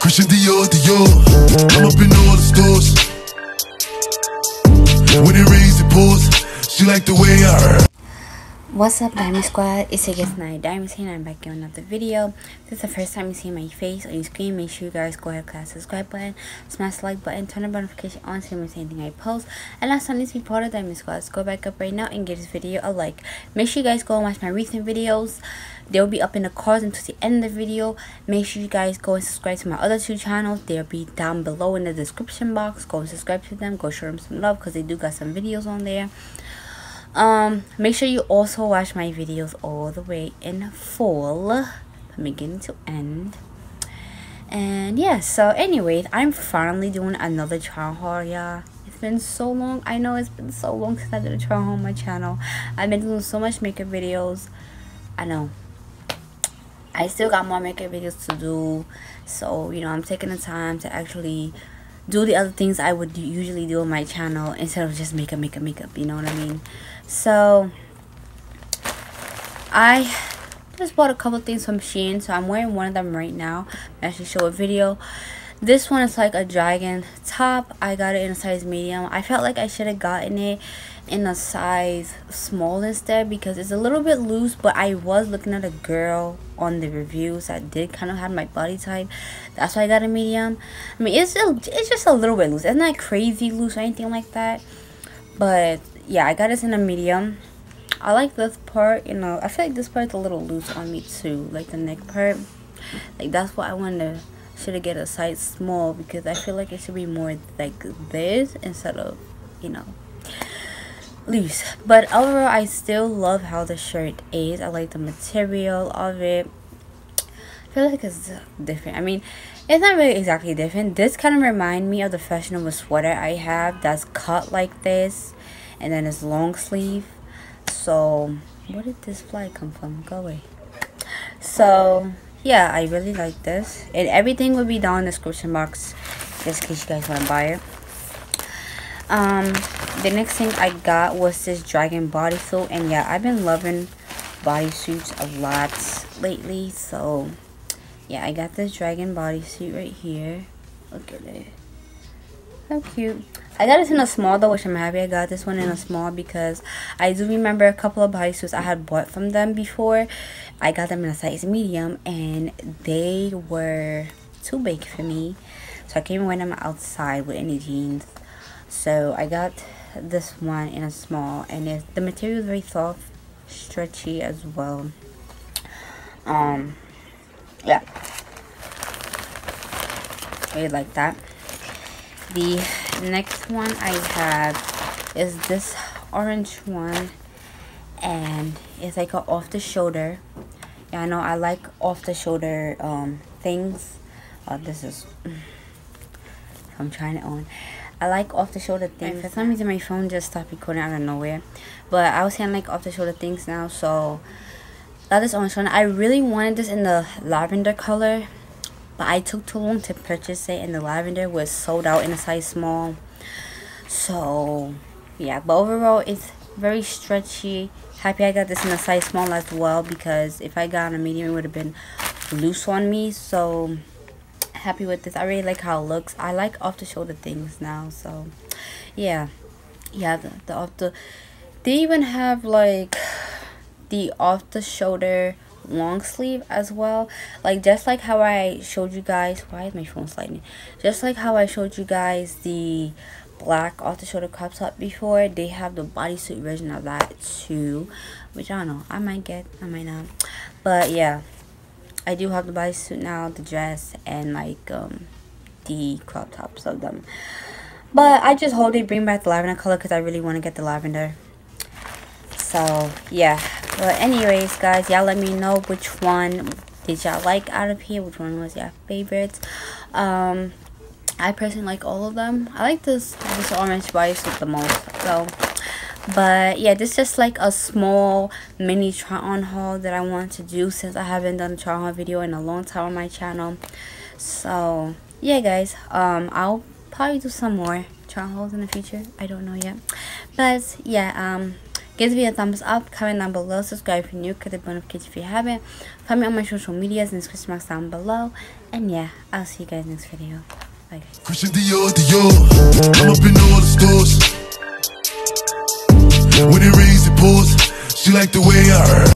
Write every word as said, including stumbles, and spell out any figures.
Christian Dior, Dior. I'm up in all the stores. When it rains, it pours. She like the way I... What's up, Diamond Squad? It's your girl Sanaya Diamonds here, and I'm back with another video. If this is the first time you see my face on your screen, make sure you guys go ahead and click the subscribe button, smash the like button, turn the notification on so you miss anything I post. And last time, this be part of Diamond Squad. Let's go back up right now and give this video a like. Make sure you guys go and watch my recent videos. They'll be up in the cards until the end of the video. Make sure you guys go and subscribe to my other two channels. They'll be down below in the description box. Go and subscribe to them. Go show them some love because they do got some videos on there. Um make sure you also watch my videos all the way in full from beginning to end. And yeah, so anyways, I'm finally doing another try haul, y'all. It's been so long. I know it's been so long since I did a try haul on my channel. I've been doing so much makeup videos. I know I still got more makeup videos to do, so you know I'm taking the time to actually do the other things I would usually do on my channel instead of just makeup, makeup, makeup. You know what I mean? So I just bought a couple things from Shein. So I'm wearing one of them right now. I actually show a video. This one is like a dragon top. I got it in a size medium. I felt like I should have gotten it in a size small instead because it's a little bit loose. But I was looking at a girl on the reviews that did kind of have my body type. That's why I got a medium. I mean, it's just, it's just a little bit loose. It's not crazy loose or anything like that, but yeah, I got this in a medium. I like this part. You know, I feel like this part's a little loose on me too, like the neck part. Like that's what I wanted to should have get a size small because I feel like it should be more like this instead of, you know, loose. But overall, I still love how the shirt is. I like the material of it. I feel like it's different. I mean, it's not really exactly different. This kind of reminds me of the fashionable sweater I have that's cut like this and then it's long sleeve. So where did this fly come from? Go away. So yeah, I really like this, and everything will be down in the description box just in case you guys want to buy it. Um the next thing I got was this dragon bodysuit, and yeah, I've been loving bodysuits a lot lately. So yeah, I got this dragon bodysuit right here. Look at it, so cute. I got this in a small though, which I'm happy I got this one in a small because I do remember a couple of bodysuits I had bought from them before. I got them in a size medium and they were too big for me, so I can't even wear them outside with any jeans. So I got this one in a small, and it's, the material is very soft, stretchy as well. Um, yeah, really like that. The next one I have is this orange one, and it's like an off-the-shoulder. Yeah, I know I like off-the-shoulder um things. Uh, this is I'm trying it on. I like off-the-shoulder things. For some reason, my phone just stopped recording out of nowhere. But I was saying like off-the-shoulder things now. So that is orange one. I really wanted this in the lavender color, but I took too long to purchase it, and the lavender was sold out in a size small. So yeah, but overall, it's very stretchy. Happy I got this in a size small as well because if I got a medium, it would have been loose on me. So happy with this. I really like how it looks. I like off the shoulder things now. So yeah, yeah, the, the off the they even have like the off the shoulder long sleeve as well, like just like how I showed you guys. Why is my phone sliding? Just like how I showed you guys the black off the shoulder crop top before, they have the bodysuit version of that too, which I don't know, I might get, I might not. But yeah, I do have the bodysuit now, the dress, and like um, the crop tops of them. But I just hope they bring back the lavender color because I really want to get the lavender. So yeah. But anyways, guys, y'all let me know which one did y'all like out of here. Which one was your favorites? Um, I personally like all of them. I like this this orange bodysuit the most. So. But yeah, this is just like a small mini try on haul that I want to do since I haven't done a try on video in a long time on my channel. So yeah, guys, um I'll probably do some more try hauls in the future. I don't know yet, but yeah, um Give this video a thumbs up, comment down below, subscribe if you're new, click the notification if you haven't. Find me on my social medias and the description box down below. And yeah, I'll see you guys next video. Bye guys. Christian Dior, Dior. I'm up in all the stores. When it rains, it pours. She like the way I